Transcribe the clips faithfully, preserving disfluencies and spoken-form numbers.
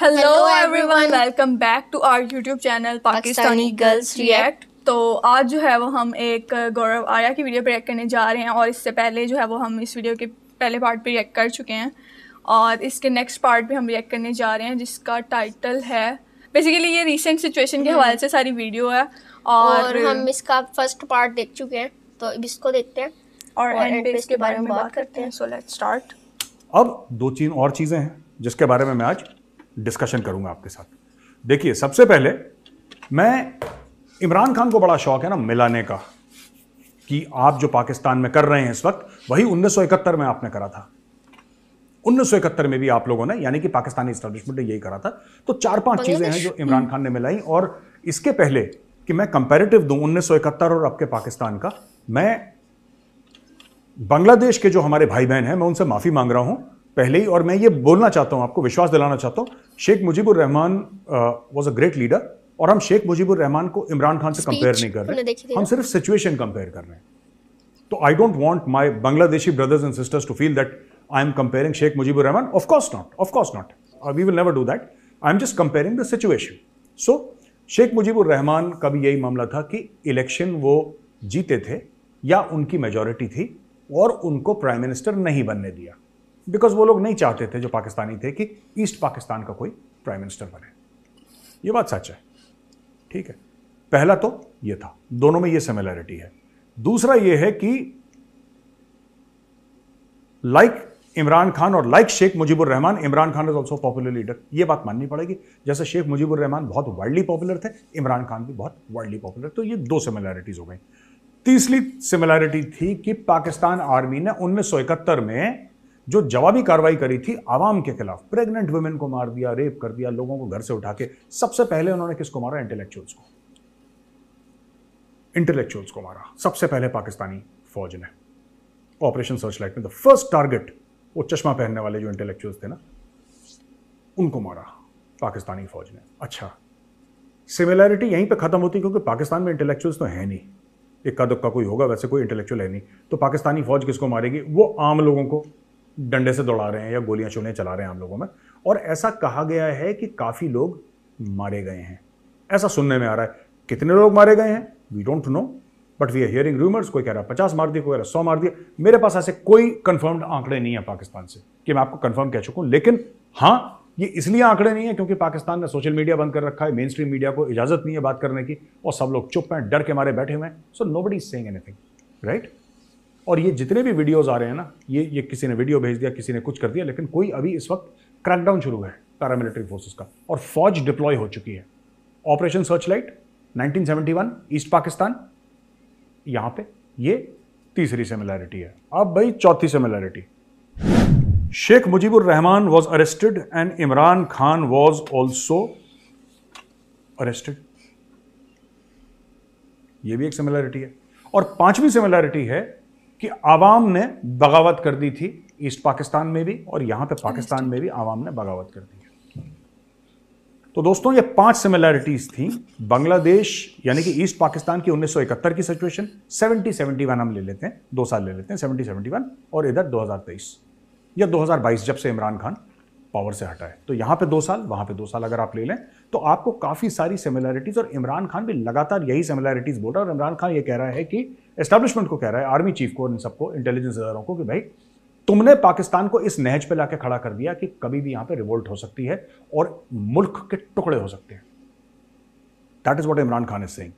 Hello everyone, welcome back to our YouTube channel Pakistani girls react. तो आज जो है वो हम एक गौरव आर्य की वीडियो पर रिएक्ट करने जा रहे हैं और इससे पहले जो है वो हम इस वीडियो के पहले पार्ट पे रिएक्ट कर चुके हैं और इसके नेक्स्ट पार्ट पे हम रिएक्ट करने जा रहे हैं जिसका टाइटल है, बेसिकली ये रिसेंट सिचुएशन के हवाले से सारी वीडियो है और, और हम इसका फर्स्ट पार्ट देख चुके हैं तो इसको देखते हैं और, और एंड पे इसके बारे में बात करते हैं। So let's start. अब दो तीन और चीज़ें हैं जिसके बारे में मैं आज डिस्कशन करूंगा आपके साथ। देखिए, सबसे पहले मैं, इमरान खान को बड़ा शौक है ना मिलाने का कि आप जो पाकिस्तान में कर रहे हैं इस वक्त वही उन्नीस सौ इकहत्तर में आपने करा था। उन्नीस सौ इकहत्तर में भी आप लोगों ने, यानी कि पाकिस्तानी एस्टेब्लिशमेंट ने यही करा था। तो चार पांच चीजें हैं जो इमरान खान ने मिलाई। और इसके पहले कि मैं कंपैरेटिव दूं उन्नीस सौ इकहत्तर और अब के पाकिस्तान का, मैं बांग्लादेश के जो हमारे भाई बहन हैं मैं उनसे माफी मांग रहा हूं पहले ही। और मैं ये बोलना चाहता हूं, आपको विश्वास दिलाना चाहता हूं, Sheikh Mujibur Rahman was a great leader और हम शेख मुजीबुर रहमान को इमरान खान से कंपेयर नहीं कर रहे, हम सिर्फ सिचुएशन कंपेयर कर रहे हैं। तो I don't want my Bangladeshi brothers and sisters to feel that I am comparing Sheikh Mujibur Rahman. Of course not, of course not, we will never do that. I am just comparing the situation. So Sheikh Mujibur Rahman का भी यही मामला था कि election वो जीते थे या उनकी मेजॉरिटी थी और उनको प्राइम मिनिस्टर नहीं बनने दिया बिकॉज वो लोग नहीं चाहते थे, जो पाकिस्तानी थे, कि ईस्ट पाकिस्तान का कोई प्राइम मिनिस्टर बने। ये बात सच है, ठीक है। पहला तो ये था, दोनों में ये सिमिलैरिटी है। दूसरा ये है कि लाइक like इमरान खान और like Sheikh Mujibur Rahman, Imran Khan is also popular leader. ये बात माननी पड़ेगी। जैसे शेख मुजीबुर रहमान बहुत वाइडली पॉपुलर थे, इमरान खान भी बहुत वाइडली पॉपुलर। तो ये दो सिमिलैरिटीज हो गई। तीसरी सिमिलैरिटी थी कि पाकिस्तान आर्मी ने उन्नीस सौ इकहत्तर में जो जवाबी कार्रवाई करी थी आवाम के खिलाफ, प्रेग्नेंट वुमेन को मार दिया, रेप कर दिया, लोगों को घर से उठा के, सबसे पहले उन्होंने किसको मारा? इंटेलेक्चुअल्स को, इंटेलेक्चुअल्स को मारा सबसे पहले पाकिस्तानी फौज ने ऑपरेशन सर्चलाइट में। द फर्स्ट टारगेट वो चश्मा पहनने वाले जो इंटेलेक्चुअल्स थे ना, उनको मारा पाकिस्तानी फौज ने। अच्छा, सिमिलैरिटी यहीं पे खत्म होती क्योंकि पाकिस्तान में इंटेलेक्चुअल्स तो है नहीं, इक्का दुक्का कोई होगा, वैसे कोई इंटेलेक्चुअल है नहीं। तो पाकिस्तानी फौज किसको मारेगी? वो आम लोगों को डंडे से दौड़ा रहे हैं या गोलियां चोलियां चला रहे हैं आम लोगों में। और ऐसा कहा गया है कि काफ़ी लोग मारे गए हैं, ऐसा सुनने में आ रहा है। कितने लोग मारे गए हैं we don't know, but we are hearing rumours. कोई कह रहा है पचास मार दिया, कोई कह रहा है सौ मार दिया। मेरे पास ऐसे कोई कंफर्म्ड आंकड़े नहीं है पाकिस्तान से कि मैं आपको कंफर्म कह चुका हूं, लेकिन हाँ, ये इसलिए आंकड़े नहीं है क्योंकि पाकिस्तान ने सोशल मीडिया बंद कर रखा है, मेन स्ट्रीम मीडिया को इजाजत नहीं है बात करने की और सब लोग चुप हैं, डर के मारे बैठे हुए हैं। So nobody is saying anything, right. और ये जितने भी वीडियोज आ रहे हैं ना, ये ये किसी ने वीडियो भेज दिया, किसी ने कुछ कर दिया, लेकिन कोई अभी इस वक्त क्रैकडाउन शुरू है पैरामिलिट्री फोर्सेस का और फौज डिप्लॉय हो चुकी है। Operation searchlight nineteen seventy one, East Pakistan, यहाँ पे ये तीसरी सिमिलैरिटी है। अब भाई चौथी similarity, Sheikh Mujibur Rahman was arrested and Imran Khan was also arrested. ये भी एक सिमिलैरिटी है। और पांचवी सिमिलैरिटी है कि आवाम ने बगावत कर दी थी ईस्ट पाकिस्तान में भी और यहाँ पे पाकिस्तान में भी आवाम ने बगावत कर दी है। तो दोस्तों, ये पांच सिमिलैरिटीज थी बांग्लादेश यानी कि ईस्ट पाकिस्तान की उन्नीस सौ इकहत्तर की सिचुएशन, सत्तर इकहत्तर हम ले लेते हैं, दो साल ले लेते हैं, सत्तर इकहत्तर और इधर दो हज़ार तेईस या दो हज़ार बाईस जब से इमरान खान पावर से हटा है। तो यहाँ पे दो साल, वहाँ पे दो साल अगर आप ले लें तो आपको काफ़ी सारी सिमिलैरिटीज। और इमरान खान भी लगातार यही सिमिलैरिटीज बोल रहा है। और इमरान खान ये कह रहा है कि एस्टेब्लिशमेंट को कह रहा है, आर्मी चीफ को, इन सबको, इंटेलिजेंस इदारों को, कि भाई तुमने पाकिस्तान को इस नहज पे लाके खड़ा कर दिया कि कभी भी यहां पे रिवोल्ट हो सकती है और मुल्क के टुकड़े हो सकते हैं। That is what Imran Khan is saying.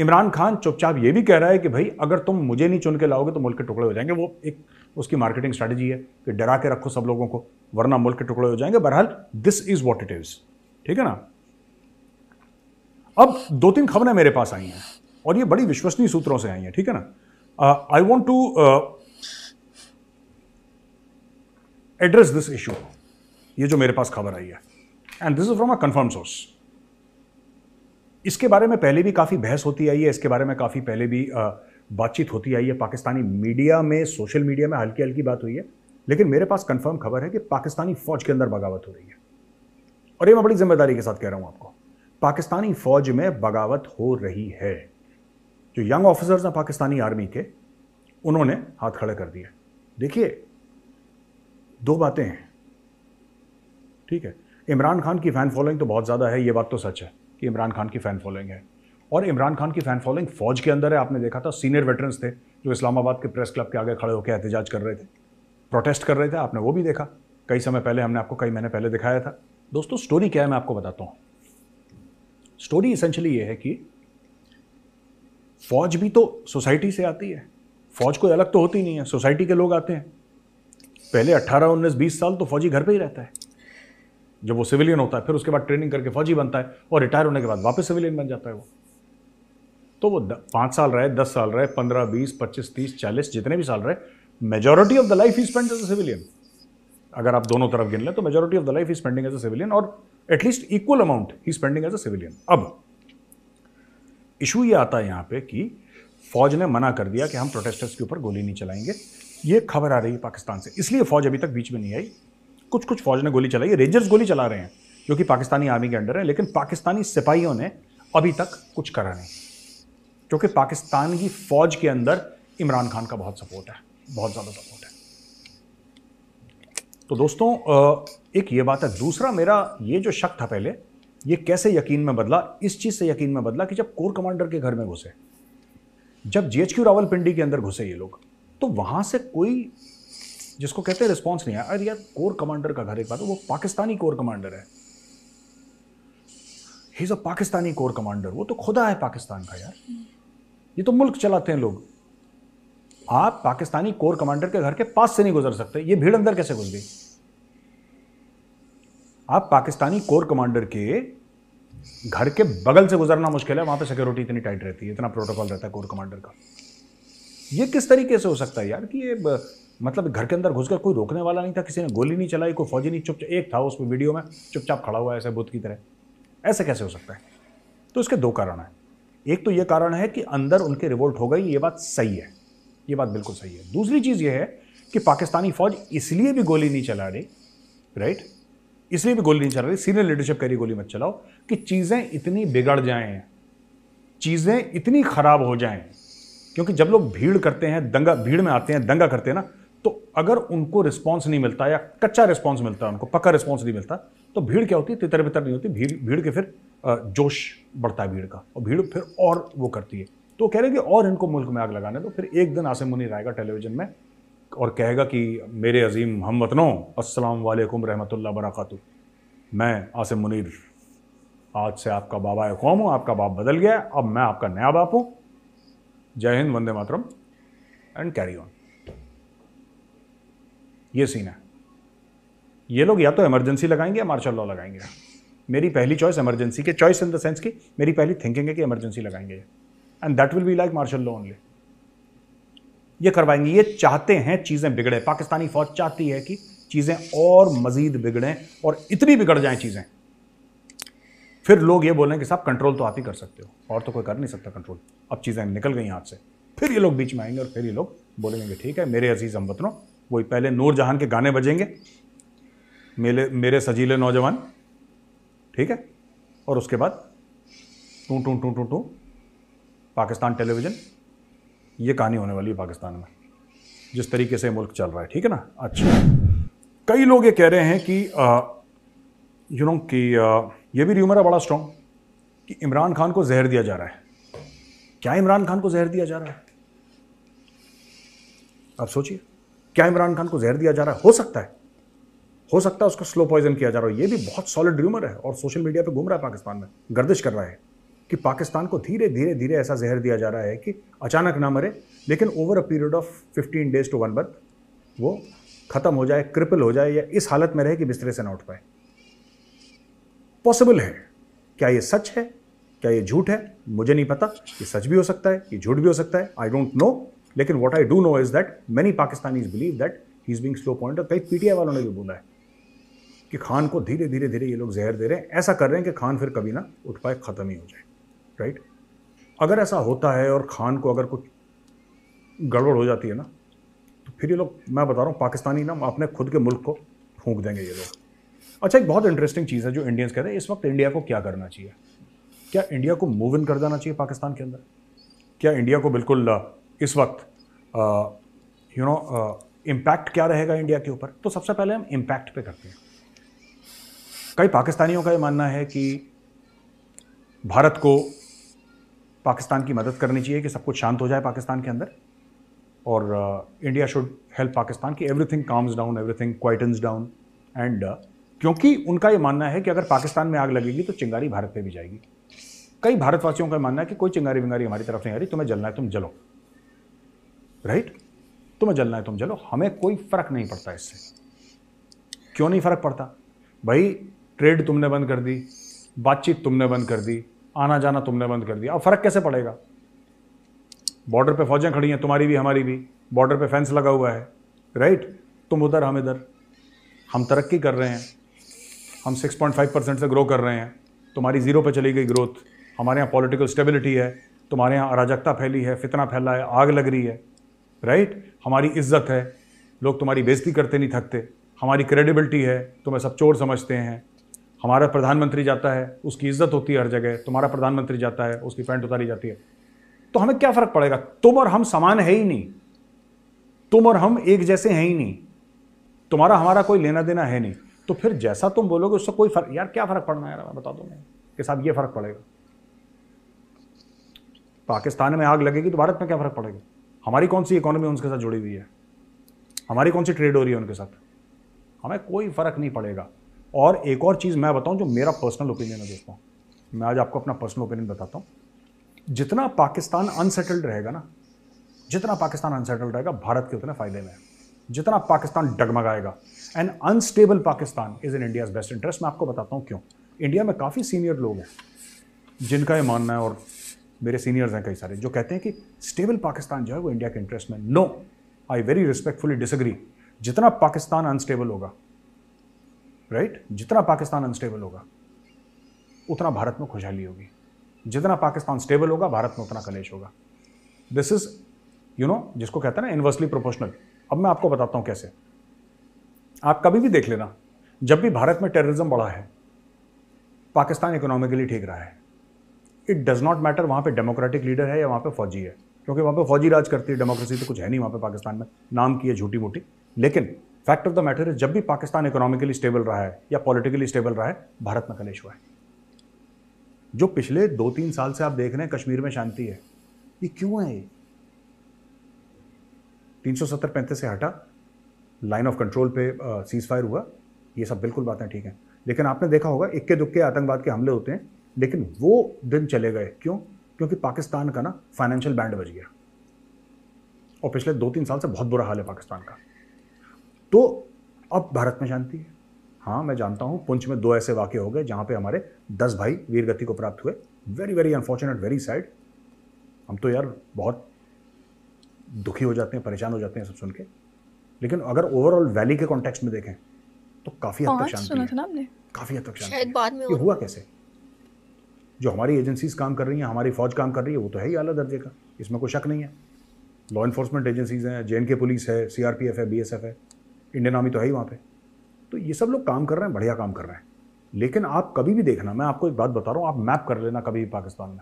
Imran Khan चुपचाप ये भी कह रहा है कि भाई अगर तुम मुझे नहीं चुन के लाओगे तो मुल्क के टुकड़े हो जाएंगे। वो एक उसकी मार्केटिंग स्ट्रेटजी है कि डरा के रखो सब लोगों को वरना मुल्क के टुकड़े हो जाएंगे। बहरहाल this is what it is, ठीक है ना। अब दो तीन खबरें मेरे पास आई हैं और ये बड़ी विश्वसनीय सूत्रों से आई हैं, ठीक है ना। I want to address this issue. ये जो मेरे पास खबर आई है and this is from a confirm source. इसके बारे में पहले भी काफ़ी बहस होती आई है, इसके बारे में काफ़ी पहले भी बातचीत होती आई है पाकिस्तानी मीडिया में, सोशल मीडिया में हल्की हल्की बात हुई है, लेकिन मेरे पास कंफर्म खबर है कि पाकिस्तानी फौज के अंदर बगावत हो रही है। और ये मैं बड़ी जिम्मेदारी के साथ कह रहा हूँ आपको, पाकिस्तानी फौज में बगावत हो रही है। जो यंग ऑफिसर्स हैं पाकिस्तानी आर्मी के, उन्होंने हाथ खड़े कर दिए। देखिए, दो बातें हैं, ठीक है। इमरान खान की फ़ैन फॉलोइंग तो बहुत ज़्यादा है, ये बात तो सच है कि इमरान खान की फ़ैन फॉलोइंग है, और इमरान खान की फ़ैन फॉलोइंग फ़ौज के अंदर है। आपने देखा था, सीनियर वेटरन्स थे जो इस्लामाबाद के प्रेस क्लब के आगे खड़े होकर एहतजाज कर रहे थे, प्रोटेस्ट कर रहे थे, आपने वो भी देखा। कई समय पहले हमने आपको कई महीने पहले दिखाया था। दोस्तों, स्टोरी क्या है मैं आपको बताता हूँ। स्टोरी इसेंशली ये है कि फ़ौज भी तो सोसाइटी से आती है, फ़ौज कोई अलग तो होती नहीं है, सोसाइटी के लोग आते हैं। पहले अट्ठारह, उन्नीस, बीस साल तो फौजी घर पे ही रहता है, जब वो सिविलियन होता है, फिर उसके बाद ट्रेनिंग करके फौजी बनता है, और रिटायर होने के बाद वापस सिविलियन बन जाता है वो। तो वो पाँच साल रहे, दस साल रहे, पंद्रह, बीस, पच्चीस, तीस, चालीस, जितने भी साल रहे, मेजोरिटी ऑफ द लाइफ ही स्पेंड एज अ सिविलियन। अगर आप दोनों तरफ गिन लें तो मेजोरिटी ऑफ द लाइफ ही स्पेंडिंग एज अ सिविलियन, और एटलीस्ट इक्वल अमाउंट ही स्पेंडिंग एज अ सिविलियन। अब इशू ये आता है यहाँ पे कि फौज ने मना कर दिया कि हम प्रोटेस्टर्स के ऊपर गोली नहीं चलाएंगे। ये खबर आ रही है पाकिस्तान से, इसलिए फौज अभी तक बीच में नहीं आई। कुछ कुछ फौज ने गोली चलाई है, रेंजर्स गोली चला रहे हैं जो कि पाकिस्तानी आर्मी के अंडर है, लेकिन पाकिस्तानी सिपाहियों ने अभी तक कुछ करा नहीं, क्योंकि पाकिस्तान की फौज के अंदर इमरान खान का बहुत सपोर्ट है, बहुत ज़्यादा सपोर्ट है। तो दोस्तों, एक ये बात है। दूसरा, मेरा ये जो शक था पहले, ये कैसे यकीन में बदला, इस चीज़ से यकीन में बदला कि जब कोर कमांडर के घर में घुसे, जब जीएचक्यू रावलपिंडी के अंदर घुसे ये लोग, तो वहाँ से कोई जिसको कहते हैं रिस्पॉन्स नहीं आया। अरे यार, कोर कमांडर का घर, एक बात, वो पाकिस्तानी कोर कमांडर है, he is a Pakistani corps commander, वो तो खुदा है पाकिस्तान का। यार, ये तो मुल्क चलाते हैं लोग। आप पाकिस्तानी कोर कमांडर के घर के पास से नहीं गुजर सकते, ये भीड़ अंदर कैसे घुस गई? आप पाकिस्तानी कोर कमांडर के घर के बगल से गुजरना मुश्किल है, वहां पे सिक्योरिटी इतनी टाइट रहती है, इतना प्रोटोकॉल रहता है कोर कमांडर का। ये किस तरीके से हो सकता है यार कि ये ब, मतलब घर के अंदर घुसकर कोई रोकने वाला नहीं था, किसी ने गोली नहीं चलाई, कोई फौजी नहीं, चुपचाप एक था उसमें वीडियो में चुपचाप खड़ा हुआ है ऐसे बुत की तरह। ऐसे कैसे हो सकता है? तो इसके दो कारण हैं। एक तो ये कारण है कि अंदर उनके रिवोल्ट हो गई, ये बात सही है, ये बात बिल्कुल सही है। दूसरी चीज़ ये है कि पाकिस्तानी फौज इसलिए भी गोली नहीं चला रही, राइट, इसलिए भी गोली नहीं चला रही, सीनियर लीडरशिप कह रही गोली मत चलाओ, कि चीज़ें इतनी बिगड़ जाएं, चीज़ें इतनी ख़राब हो जाएं, क्योंकि जब लोग भीड़ करते हैं, दंगा भीड़ में आते हैं, दंगा करते हैं ना, तो अगर उनको रिस्पॉन्स नहीं मिलता या कच्चा रिस्पॉन्स मिलता है, उनको पक्का रिस्पॉन्स नहीं मिलता, तो भीड़ क्या होती है? तितर बितर नहीं होती भीड़, भीड़ के फिर जोश बढ़ता है भीड़ का, और भीड़ फिर और वो करती है। तो कह रहे हैं कि और इनको मुल्क में आग लगाने दो। तो फिर एक दिन आसिम मुनीर आएगा टेलीविज़न में और कहेगा कि मेरे अजीम हम वतनों, अस्सलाम वालेकुम रहमतुल्लाह बरकातु, मैं आसिम मुनीर आज से आपका बाबाए कौम हूँ, आपका बाप बदल गया, अब मैं आपका नया बाप हूँ, Jai Hind, Vande Mataram and carry on. ये सीन है। ये लोग या तो इमरजेंसी लगाएंगे या मार्शल लॉ लगाएंगे। मेरी पहली चॉइस इमरजेंसी के, चॉइस इन द सेंस की मेरी पहली थिंकिंग है कि इमरजेंसी लगाएंगे, and that will be like martial law only. ये करवाएंगे, ये चाहते हैं चीज़ें बिगड़े। पाकिस्तानी फौज चाहती है कि चीज़ें और मजीद बिगड़ें, और इतनी बिगड़ जाएं चीज़ें फिर लोग ये बोलें कि साहब कंट्रोल तो आप ही कर सकते हो, और तो कोई कर नहीं सकता कंट्रोल, अब चीज़ें निकल गई हाथ से। फिर ये लोग बीच में आएंगे और फिर ये लोग बोलेंगे ठीक है मेरे अजीज हम वतनों, वही पहले नूर जहान के गाने बजेंगे, मेरे मेरे सजीले नौजवान, ठीक है, और उसके बाद to to to to to Pakistan television. ये कहानी होने वाली है पाकिस्तान में, जिस तरीके से मुल्क चल रहा है, ठीक है ना। अच्छा, कई लोग ये कह रहे हैं कि यू नो कि आ, ये भी र्यूमर है बड़ा स्ट्रॉन्ग कि इमरान खान को जहर दिया जा रहा है। क्या इमरान खान को जहर दिया जा रहा है? आप सोचिए, क्या इमरान खान को जहर दिया जा रहा है? हो सकता है, हो सकता है उसको स्लो पॉइजन किया जा रहा है। ये भी बहुत सॉलिड र्यूमर है, और सोशल मीडिया पर घूम रहा है, पाकिस्तान में गर्दिश कर रहा है कि पाकिस्तान को धीरे धीरे धीरे ऐसा जहर दिया जा रहा है कि अचानक ना मरे, लेकिन over a period of fifteen days to one month वो ख़त्म हो जाए, क्रिपल हो जाए, या इस हालत में रहे कि बिस्तरे से ना उठ पाए। पॉसिबल है। क्या ये सच है, क्या ये झूठ है, मुझे नहीं पता। ये सच भी हो सकता है, ये झूठ भी हो सकता है, आई डोंट नो। लेकिन what I do know is that many Pakistanis believe that he is being slow pointed. कई पीटीआई वालों ने भी बोला है कि खान को धीरे धीरे धीरे ये लोग जहर दे रहे हैं, ऐसा कर रहे हैं कि खान फिर कभी ना उठ पाए, ख़त्म ही हो जाए, राइट right? अगर ऐसा होता है और खान को अगर कुछ गड़बड़ हो जाती है ना, तो फिर ये लोग, मैं बता रहा हूँ, पाकिस्तानी ना अपने खुद के मुल्क को फूंक देंगे ये लोग। अच्छा, एक बहुत इंटरेस्टिंग चीज़ है जो इंडियंस कहते हैं, इस वक्त इंडिया को क्या करना चाहिए? क्या इंडिया को मूव इन कर देना चाहिए पाकिस्तान के अंदर? क्या इंडिया को बिल्कुल इस वक्त यू नो इम्पैक्ट क्या रहेगा इंडिया के ऊपर? तो सबसे पहले हम इम्पैक्ट पे करते हैं। कई पाकिस्तानियों का ये मानना है कि भारत को पाकिस्तान की मदद करनी चाहिए कि सब कुछ शांत हो जाए पाकिस्तान के अंदर, और इंडिया शुड हेल्प पाकिस्तान कि everything calms down, everything quietens down, and क्योंकि उनका ये मानना है कि अगर पाकिस्तान में आग लगेगी तो चिंगारी भारत पे भी जाएगी। कई भारतवासियों का मानना है कि कोई चिंगारी विंगारी हमारी तरफ नहीं आ रही, तुम्हें जलना है तुम जलो, राइट, तुम्हें जलना है तुम जलो, हमें कोई फ़र्क नहीं पड़ता इससे। क्यों नहीं फ़र्क पड़ता भाई? ट्रेड तुमने बंद कर दी, बातचीत तुमने बंद कर दी, आना जाना तुमने बंद कर दिया, अब फ़र्क कैसे पड़ेगा? बॉर्डर पे फौजें खड़ी हैं, तुम्हारी भी हमारी भी, बॉर्डर पे फेंस लगा हुआ है, राइट, तुम उधर हम इधर, हम तरक्की कर रहे हैं, हम सिक्स पॉइंट फाइव परसेंट से ग्रो कर रहे हैं, तुम्हारी ज़ीरो पे चली गई ग्रोथ, हमारे यहाँ पॉलिटिकल स्टेबिलिटी है, तुम्हारे यहाँ अराजकता फैली है, फितना फैला है, आग लग रही है, राइट, हमारी इज्जत है, लोग तुम्हारी बेइज्जती करते नहीं थकते, हमारी क्रेडिबिलिटी है, तुम्हें सब चोर समझते हैं, हमारा प्रधानमंत्री जाता है उसकी इज्जत होती है हर जगह, तुम्हारा प्रधानमंत्री जाता है उसकी पैंट उतारी जाती है, तो हमें क्या फ़र्क पड़ेगा? तुम और हम समान है ही नहीं, तुम और हम एक जैसे हैं ही नहीं, तुम्हारा हमारा कोई लेना देना है नहीं, तो फिर जैसा तुम बोलोगे उससे कोई फ़र्क, यार क्या फ़र्क पड़ना है यार, बता दो मैं कि साहब ये फ़र्क पड़ेगा। पाकिस्तान में आग लगेगी तो भारत में क्या फ़र्क पड़ेगा? हमारी कौन सी इकोनॉमी उनके साथ जुड़ी हुई है, हमारी कौन सी ट्रेड हो रही है उनके साथ, हमें कोई फ़र्क नहीं पड़ेगा। और एक और चीज़ मैं बताऊं जो मेरा पर्सनल ओपिनियन है दोस्तों, मैं आज आपको अपना पर्सनल ओपिनियन बताता हूं, जितना पाकिस्तान अनसेटल्ड रहेगा ना, जितना पाकिस्तान अनसेटल्ड रहेगा भारत के उतने फ़ायदे में है, जितना पाकिस्तान डगमगाएगा। And unstable Pakistan is in India's best interest. मैं आपको बताता हूँ क्यों। इंडिया में काफ़ी सीनियर लोग हैं जिनका ये मानना है, और मेरे सीनियर्स हैं कई सारे, जो कहते हैं कि स्टेबल पाकिस्तान जो है वो इंडिया के इंटरेस्ट में। No, I very respectfully disagree. जितना पाकिस्तान अनस्टेबल होगा, राइट right? जितना पाकिस्तान अनस्टेबल होगा उतना भारत में खुशहाली होगी, जितना पाकिस्तान स्टेबल होगा भारत में उतना कलेश होगा। दिस इज यू नो, जिसको कहते हैं ना इन्वर्सली प्रोपोर्शनल। अब मैं आपको बताता हूँ कैसे। आप कभी भी देख लेना, जब भी भारत में टेररिज्म बढ़ा है पाकिस्तान इकोनॉमिकली ठीक रहा है। इट डज़ नॉट मैटर वहाँ पे डेमोक्रेटिक लीडर है या वहाँ पे फौजी है, क्योंकि वहाँ पे फौजी राज करती है, डेमोक्रेसी तो कुछ है नहीं वहाँ पे पाकिस्तान में, नाम की है झूठी मोटी। लेकिन फैक्ट ऑफ द मैटर है, जब भी पाकिस्तान इकोनॉमिकली स्टेबल रहा है या पॉलिटिकली स्टेबल रहा है भारत में कलेश हुआ है। जो पिछले दो तीन साल से आप देख रहे हैं कश्मीर में शांति है, ये क्यों है? तीन सौ सत्तर पैंतीस से हटा, लाइन ऑफ कंट्रोल पे सीज फायर हुआ, ये सब बिल्कुल बातें ठीक हैं, लेकिन आपने देखा होगा इक्के दुक्के आतंकवाद के हमले होते हैं, लेकिन वो दिन चले गए। क्यों? क्योंकि पाकिस्तान का ना फाइनेंशियल बैंड बज गया, और पिछले दो तीन साल से बहुत बुरा हाल है पाकिस्तान का। तो अब भारत में शांति है। हाँ, मैं जानता हूँ पुंछ में दो ऐसे वाक़े हो गए जहाँ पे हमारे दस भाई वीरगति को प्राप्त हुए। Very very unfortunate, very sad. हम तो यार बहुत दुखी हो जाते हैं, परेशान हो जाते हैं सब सुन के, लेकिन अगर ओवरऑल वैली के कॉन्टेक्स्ट में देखें तो काफ़ी हद तक शांति, काफ़ी हद तक शांति। हुआ कैसे? जो हमारी एजेंसीज काम कर रही हैं, हमारी फ़ौज काम कर रही है, वो तो है ही आला दर्जे का, इसमें कोई शक नहीं है। लॉ इन्फोर्समेंट एजेंसीज़ हैं, जे एंड के पुलिस है, सी आर पी एफ है, बी एस एफ है, इंडियन आर्मी तो है ही वहाँ पे। तो ये सब लोग काम कर रहे हैं, बढ़िया काम कर रहे हैं। लेकिन आप कभी भी देखना, मैं आपको एक बात बता रहा हूँ, आप मैप कर लेना कभी भी पाकिस्तान में,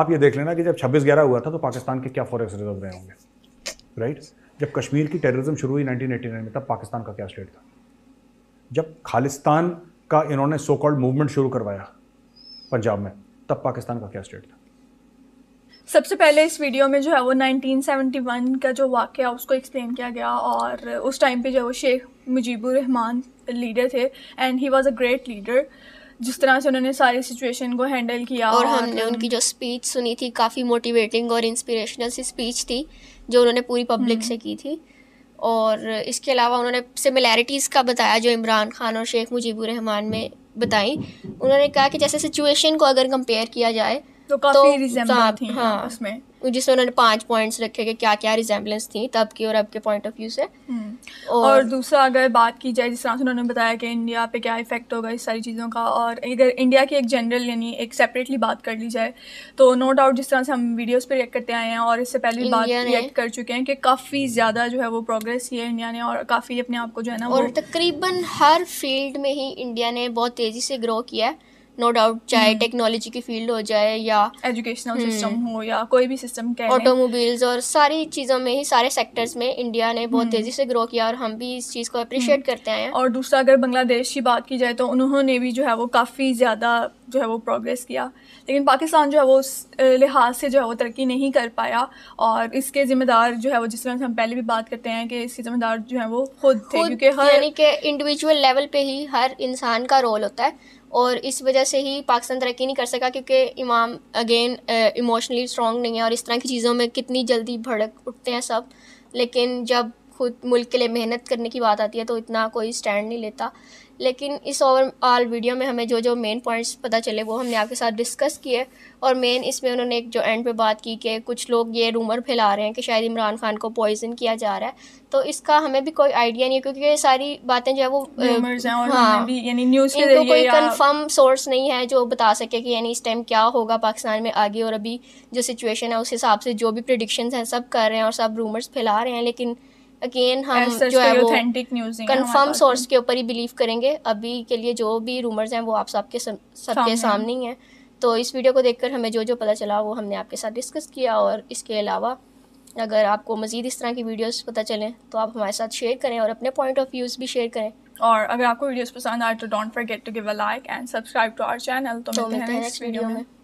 आप ये देख लेना कि जब छब्बीस ग्यारह हुआ था तो पाकिस्तान के क्या फॉरेक्स रिजर्व रहे होंगे, राइट। जब कश्मीर की टेररिज्म शुरू हुई नाइनटीन एटी नाइन में, तब पाकिस्तान का क्या स्टेट था। जब खालिस्तान का इन्होंने सो कॉल्ड मूवमेंट शुरू करवाया पंजाब में, तब पाकिस्तान का क्या स्टेट था। सबसे पहले इस वीडियो में जो है वो नाइनटीन सेवेंटी वन का जो वाक़या उसको एक्सप्लेन किया गया, और उस टाइम पे जो है वो शेख मुजीबुर रहमान लीडर थे, and he was a great leader. जिस तरह से उन्होंने सारी सिचुएशन को हैंडल किया, और, और हमने उनकी जो स्पीच सुनी थी काफ़ी मोटिवेटिंग और इंस्पिरेशनल सी स्पीच थी जो उन्होंने पूरी पब्लिक से की थी। और इसके अलावा उन्होंने सिमिलैरिटीज़ का बताया जो इमरान खान और शेख मुजीबुर रहमान में बताई। उन्होंने कहा कि जैसे सिचुएशन को अगर कंपेयर किया जाए तो काफ़ी रिजेम्बलेंस थी, हाँ, उसमें, जिसमें उन्होंने पांच पॉइंट्स रखे कि क्या क्या रिजेम्बलेंस थी तब की और अब के पॉइंट ऑफ व्यू से। और, और दूसरा अगर बात की जाए, जिस तरह से उन्होंने बताया कि इंडिया पे क्या इफेक्ट होगा इस सारी चीज़ों का, और अगर इंडिया की एक जनरल यानी एक सेपरेटली बात कर ली जाए तो नो डाउट, जिस तरह से हम वीडियोस पे रिएक्ट करते आए हैं और इससे पहले बात रिएक्ट कर चुके हैं कि काफ़ी ज़्यादा जो है वो प्रोग्रेस की है इंडिया ने, और काफ़ी अपने आप को जो है ना, और तकरीबन हर फील्ड में ही इंडिया ने बहुत तेज़ी से ग्रो किया है। नो डाउट, चाहे टेक्नोलॉजी की फील्ड हो जाए या एजुकेशनल सिस्टम हो या कोई भी सिस्टम, ऑटोमोबाइल्स और सारी चीज़ों में ही, सारे सेक्टर्स में इंडिया ने बहुत तेज़ी से ग्रो किया और हम भी इस चीज़ को अप्रिशिएट करते हैं। और दूसरा अगर बांग्लादेश की बात की जाए तो उन्होंने भी जो है वो काफ़ी ज़्यादा जो है वो प्रोग्रेस किया, लेकिन पाकिस्तान जो है वो उस लिहाज से जो है वो तरक्की नहीं कर पाया। और इसके ज़िम्मेदार जो है वो, जिस तरह हम पहले भी बात करते हैं कि इसके ज़िम्मेदार जो है वो खुद थे, क्योंकि हर यानी कि इंडिविजुअल लेवल पे ही हर इंसान का रोल होता है और इस वजह से ही पाकिस्तान तरक्की नहीं कर सका, क्योंकि इमाम अगेन इमोशनली स्ट्रॉन्ग नहीं है और इस तरह की चीज़ों में कितनी जल्दी भड़क उठते हैं सब, लेकिन जब खुद मुल्क के लिए मेहनत करने की बात आती है तो इतना कोई स्टैंड नहीं लेता। लेकिन इस ओवरऑल वीडियो में हमें जो जो मेन पॉइंट्स पता चले वो हमने आपके साथ डिस्कस किए, और मेन इसमें उन्होंने एक जो एंड पे बात की कि कुछ लोग ये रूमर फैला रहे हैं कि शायद इमरान खान को पॉइजन किया जा रहा है, तो इसका हमें भी कोई आइडिया नहीं है क्योंकि ये सारी बातें जो है वो रूमर्स हैं और हाँ, भी यानी न्यूज़ के जरिए कोई कंफर्म सोर्स नहीं है जो बता सके कि यानी इस टाइम क्या होगा पाकिस्तान में आगे, और अभी जो सिचुएशन है उस हिसाब से जो भी प्रेडिक्शंस हैं सब कर रहे हैं और सब रूमर्स फैला रहे हैं। लेकिन अगेन हम जो है वो कंफर्म सोर्स के ऊपर ही बिलीव करेंगे, अभी के लिए जो भी रूमर्स हैं वो आप सबके सबके सामने ही हैं। तो इस वीडियो को देखकर हमें जो जो पता चला वो हमने आपके साथ डिस्कस किया, और इसके अलावा अगर आपको मज़ीद इस तरह की वीडियोस पता चलें तो आप हमारे साथ शेयर करें और अपने पॉइंट ऑफ व्यूज़ भी शेयर करें, और अगर आपको वीडियोस पसंद आए तो don't forget to give a like and subscribe to our channel. तो मिलते हैं नेक्स्ट वीडियो में।